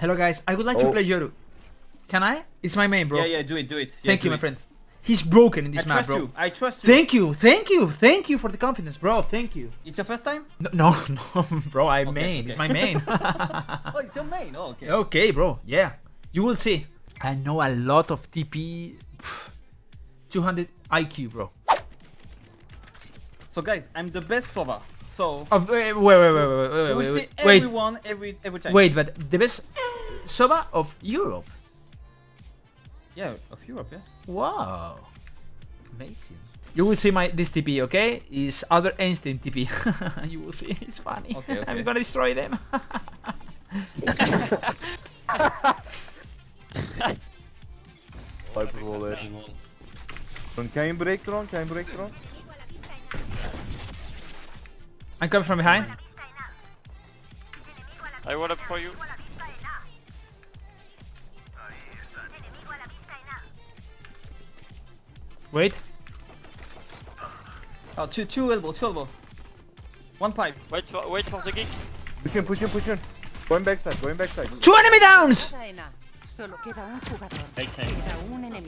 Hello guys, I would like to play Yoru. Can I? It's my main, bro. Yeah, do it. Yeah, thank you, my friend. He's broken in this map, bro. I trust you. Thank you for the confidence, bro. Thank you. It's your first time? No, bro. I'm main. It's my main. Oh, it's your main. Oh, okay. Okay, bro. Yeah, you will see. I know a lot of TP. 200 IQ, bro. So guys, I'm the best Sova. So wait. Everyone, every time. Wait, but the best Sova of Europe. Yeah, of Europe, yeah. Wow, amazing. You will see this TP, okay? Is other Einstein TP. You will see. It's funny. Okay. I'm gonna destroy them. Can you break Tron? Can you break Tron? I'm coming from behind. I want up for you. Wait. Oh, two elbow. One pipe. Wait for the kick. Push him. Going backside. Two enemy downs!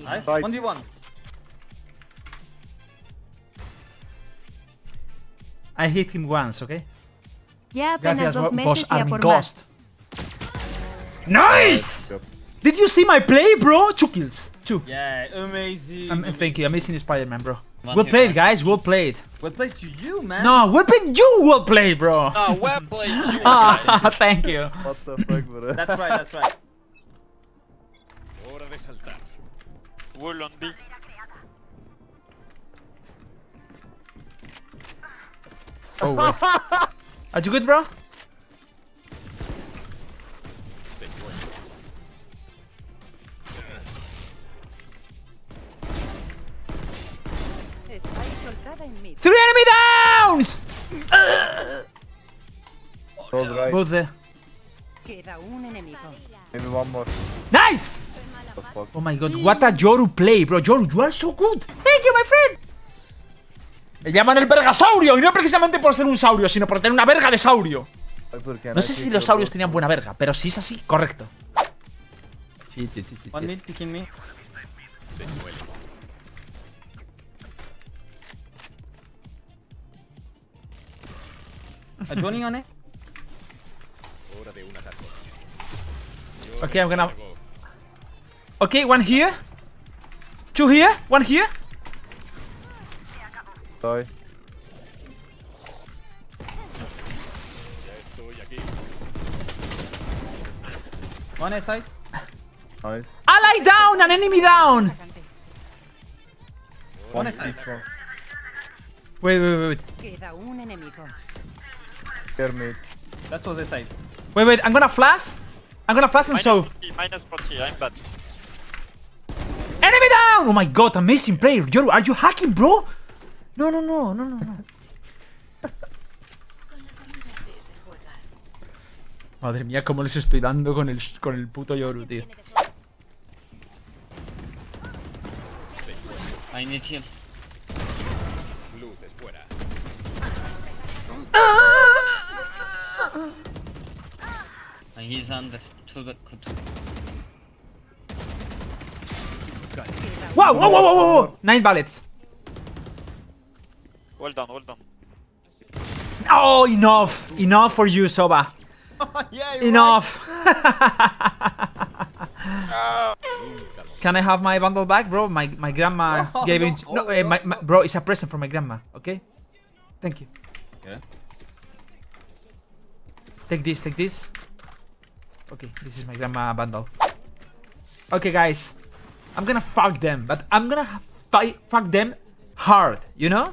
Nice. 1v1. I hit him once, okay? Yeah, apenas dos meses y a por más. Nice! Did you see my play, bro? 2 kills. Yeah, amazing. Thank you, amazing Spider-Man, bro. Well played, guys. Well played to you, man. No, well played you. Well played, bro. No, well played you. Thank you. What the fuck, bro? That's right. Hora de saltar. Wall on B. Oh, wait. Are you good, bro? Three enemy downs! Both there. Maybe one more. Nice! Oh my god, what a Yoru play, bro. Yoru, you are so good. Thank you, my friend. Me llaman el vergasaurio, y no precisamente por ser un saurio, sino por tener una verga de saurio. No sé si los saurios tenían buena verga, pero si es así, correcto. Sí. One mid picking me. Joining on it. Okay, I'm gonna. Okay, one here. Two here. One here. Die. One side. Nice. Ally down and enemy down. One side. Wait. That was the side. Wait, I'm gonna flash and so. Minus 40, I'm bad. Enemy down! Oh my god, amazing player. Yoru, are you hacking, bro? No. Madre mía, cómo les estoy dando con el puto Yoru, tío. I need him. He's under two. Wow! 9 bullets. Well done. Oh, enough for you, Sova. Yeah, enough. Right. Can I have my bundle back, bro? My grandma gave it. No, bro, it's a present from my grandma. Okay, thank you. Yeah. Take this. Okay, this is my grandma bundle. Okay, guys, I'm gonna fuck them, but I'm gonna fuck them hard, you know?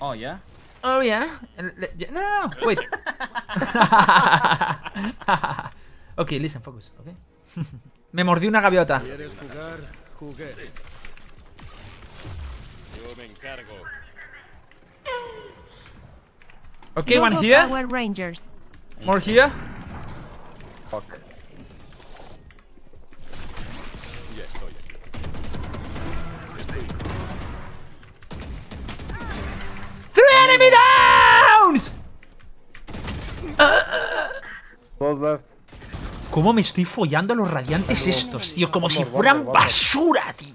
Oh yeah. No. Wait. Okay, listen, focus. Okay. Me mordí una gaviota. ¿Quieres jugar? Jugué. Yo me encargo. Okay, one here. More here. Fuck. Ya estoy aquí. Three enemy downs! Close left. cómo me estoy follando a los radiantes estos, tío. Como si fueran basura, tío.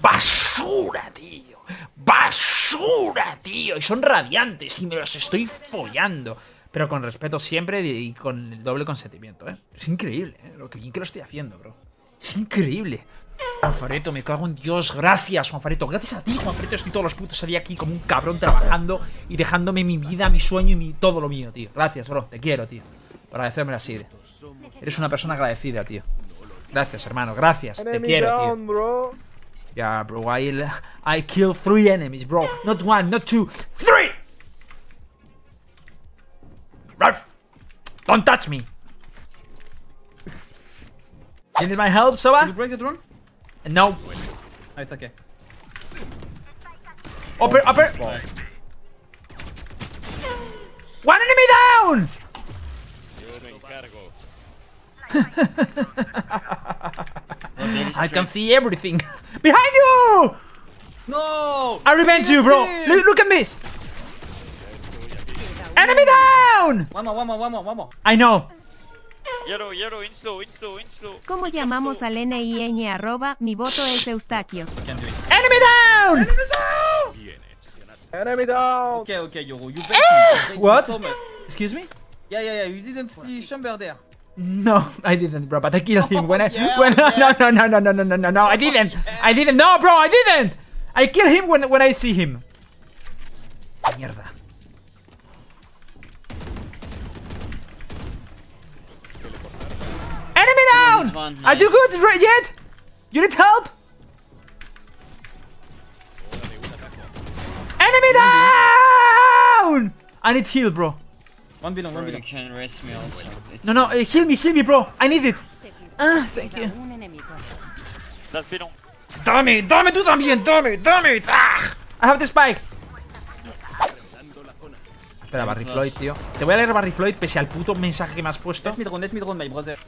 Basura, tío. Basura, tío. Y son radiantes y me los estoy follando. Pero con respeto siempre y con el doble consentimiento, ¿eh? Es increíble, ¿eh? Lo que bien que lo estoy haciendo, bro. Es increíble. Juanfaretto, me cago en Dios. Gracias, Juanfaretto. Gracias a ti, Juanfaretto. Estoy todos los putos días aquí como un cabrón trabajando y dejándome mi vida, mi sueño y todo lo mío, tío. Gracias, bro. Te quiero, tío. Por agradecerme así. Eres una persona agradecida, tío. Gracias, hermano. Gracias. Te quiero, tío. Yeah, bro. I killed 3 enemies, bro. Not 1, not 2, 3. Don't touch me. You need my help, Sova? Did you break the drone? No. Oh, it's okay. Upper, upper. Wow. One enemy down! I can see everything. Behind you! No! I revenge you, bro. Look at this. Enemy down! One more. I know. Yoru, in slow. ¿Cómo llamamos al NIN @ mi voto es Eustaquio? Enemy down! Enemy down! Okay, Yoru, you better. What? Excuse me? Yeah, you didn't see Chamber there. No, I didn't, bro, but I killed him when I... No, I didn't, no, bro, I didn't! I kill him when I see him. Mierda. Enemy down! Nice. Are you good yet? You need help? Enemy down! I need heal, bro. One below. No, heal me, bro. I need it. Ah, thank you. That's below. Dame tú también, dame. I have the spike. Espera, Barry Floyd, tío. Te voy a leer Barry Floyd pese al puto mensaje que me has puesto. Let me drone, my brother.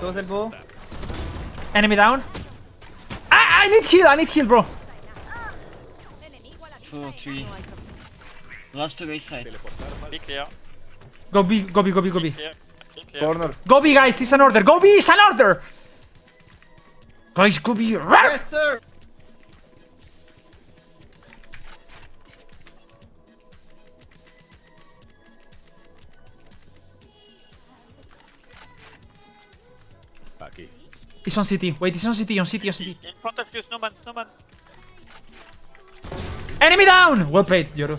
Close elbow. Enemy down. I need heal, bro. 2, 3. Last to big side. Be clear. Go B. Corner. Go B, guys. It's an order. Go B, it's an order. Guys, go B. Yes, sir. It's on city. Wait, it's on city. On city. In front of you, Snowman. Enemy down! Well played, Yoru.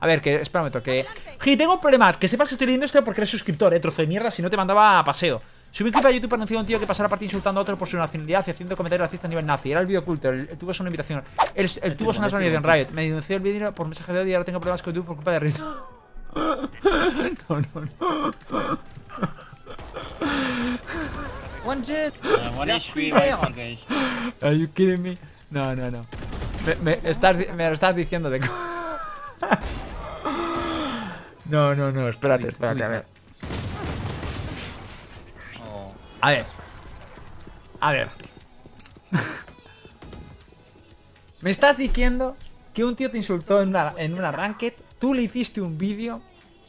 A ver, que espera un momento, que... Hey, tengo un problema. Que sepas que estoy leyendo esto porque eres suscriptor, trozo de mierda, si no te mandaba a paseo. Subí un clip a YouTube para anunciar a un tío que pasara partida insultando a otro por su nacionalidad y haciendo comentarios racistas a nivel nazi. Era el video oculto, el tubo es una invitación. El tubo es una sonida en Riot. Me denunció el vídeo por mensaje de odio y ahora tengo problemas con YouTube por culpa de Riot. No. One jet! One HP, guys. Are you kidding me? No. Me lo estás diciendo de... No, espérate, a ver. A ver. Me estás diciendo que un tío te insultó en una ranked, tú le hiciste un vídeo,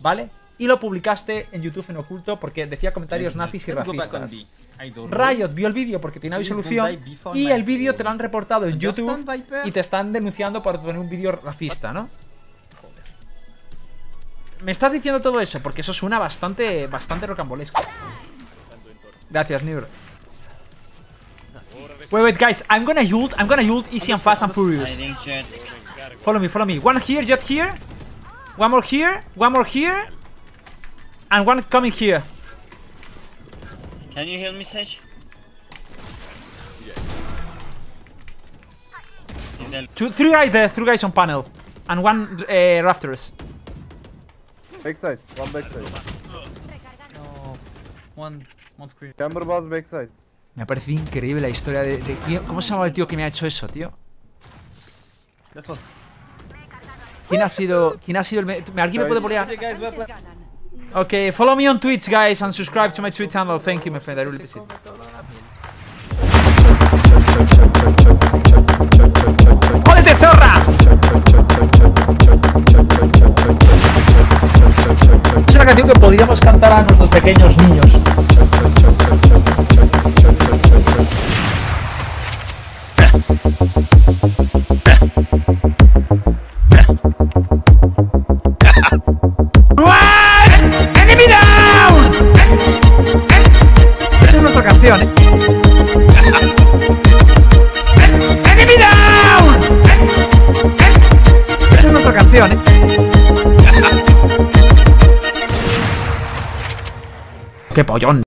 ¿vale? Y lo publicaste en YouTube en oculto porque decía comentarios nazis y racistas. Riot vio el vídeo porque tiene absolución y el vídeo te lo han reportado en YouTube y te están denunciando por tener un vídeo racista, ¿no? Me estás diciendo todo eso porque eso suena bastante rocambolesco. Gracias, Nibro. Wait, guys, I'm gonna ult easy and fast and furious. Follow me. One here, jet here. One more here. And one coming here. Can you heal me, Sage? Yeah. 2, 3 right there, 3 guys on panel. And one rafters. Backside, one backside. No, one screen. Chamber was backside. Me ha parecido increíble la historia de ¿cómo se llama el tío que me ha hecho eso, tío? ¿Quién ha sido el... ¿Alguien me puede poner a...? Okay, follow me on Twitch, guys, and subscribe to my Twitch channel. Thank you, my friend. I really appreciate it. ¡Jódete, zorra! Es una canción que podríamos cantar a nuestros pequeños niños. ¡Qué pollón!